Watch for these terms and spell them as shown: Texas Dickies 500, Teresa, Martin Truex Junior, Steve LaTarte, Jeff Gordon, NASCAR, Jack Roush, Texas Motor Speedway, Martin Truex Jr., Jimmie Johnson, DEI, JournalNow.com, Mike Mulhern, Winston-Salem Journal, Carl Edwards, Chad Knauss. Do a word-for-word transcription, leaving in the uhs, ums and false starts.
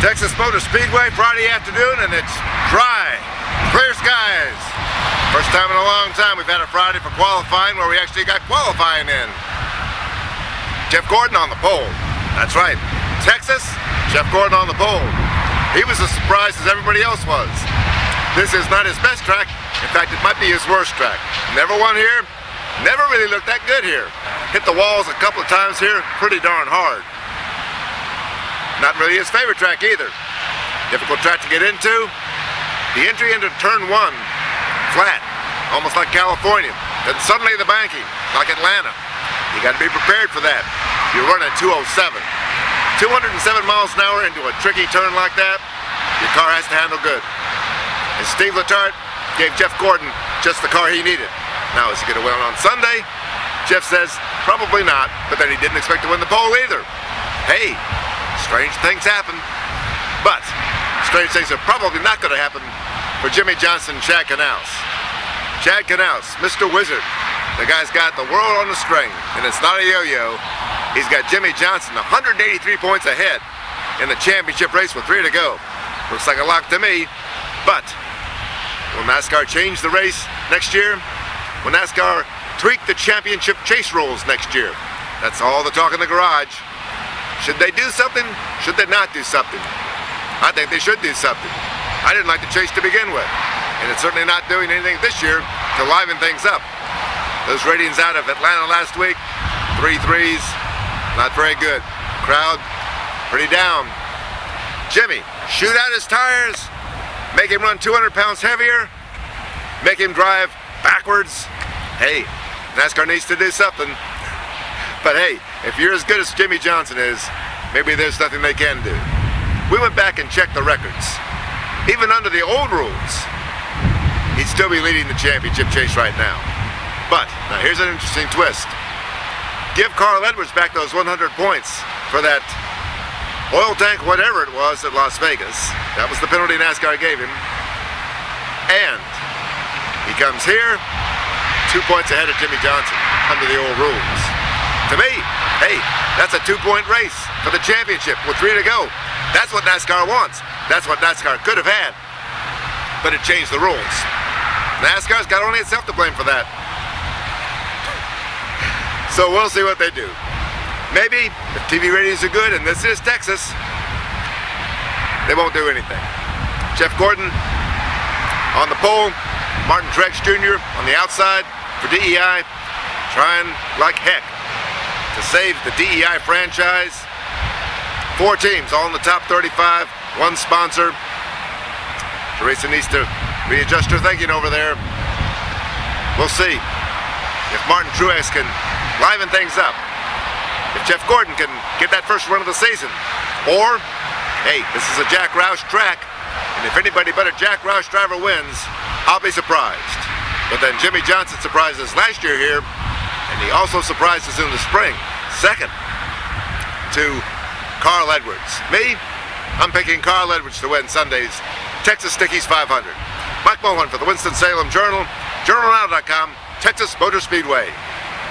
Texas Motor Speedway, Friday afternoon, and it's dry, clear skies. First time in a long time we've had a Friday for qualifying where we actually got qualifying in. Jeff Gordon on the pole. That's right, Texas, Jeff Gordon on the pole. He was as surprised as everybody else was. This is not his best track. In fact, it might be his worst track. Never won here, never really looked that good here. Hit the walls a couple of times here, pretty darn hard. Not really his favorite track either. Difficult track to get into. The entry into turn one, flat, almost like California. Then suddenly the banking, like Atlanta. You got to be prepared for that. You're running two oh seven. two oh seven miles an hour into a tricky turn like that, your car has to handle good. And Steve LaTarte gave Jeff Gordon just the car he needed. Now, is he going to win on Sunday? Jeff says, probably not, but then he didn't expect to win the pole either. Hey. Strange things happen, but strange things are probably not going to happen for Jimmie Johnson, Chad Knauss. Chad Knauss, Mister Wizard, the guy's got the world on the string, and it's not a yo-yo. He's got Jimmie Johnson one hundred eighty-three points ahead in the championship race with three to go. Looks like a lock to me, but will NASCAR change the race next year? Will NASCAR tweak the championship chase rules next year? That's all the talk in the garage. Should they do something? Should they not do something? I think they should do something. I didn't like the chase to begin with, and it's certainly not doing anything this year to liven things up. Those ratings out of Atlanta last week, three threes, not very good. Crowd, pretty down. Jimmie, shoot out his tires, make him run two hundred pounds heavier, make him drive backwards. Hey, NASCAR needs to do something. But hey, if you're as good as Jimmie Johnson is, maybe there's nothing they can do. We went back and checked the records. Even under the old rules, he'd still be leading the championship chase right now. But, now here's an interesting twist. Give Carl Edwards back those one hundred points for that oil tank, whatever it was, at Las Vegas. That was the penalty NASCAR gave him. And he comes here, two points ahead of Jimmie Johnson under the old rules. To me, hey, that's a two-point race for the championship with three to go. That's what NASCAR wants. That's what NASCAR could have had, but it changed the rules. NASCAR's got only itself to blame for that. So we'll see what they do. Maybe if T V ratings are good, and this is Texas, they won't do anything. Jeff Gordon on the pole, Martin Truex Junior on the outside for D E I, trying like heck to save the D E I franchise. Four teams all in the top thirty-five, one sponsor. Teresa needs to readjust her thinking over there. We'll see if Martin Truex can liven things up, if Jeff Gordon can get that first run of the season, or, hey, this is a Jack Roush track, and if anybody but a Jack Roush driver wins, I'll be surprised. But then Jimmie Johnson surprised us last year here, and he also surprised us in the spring, second to Carl Edwards. Me, I'm picking Carl Edwards to win Sunday's Texas Dickies five hundred. Mike Mulhern for the Winston-Salem Journal, Journal Now dot com, Texas Motor Speedway.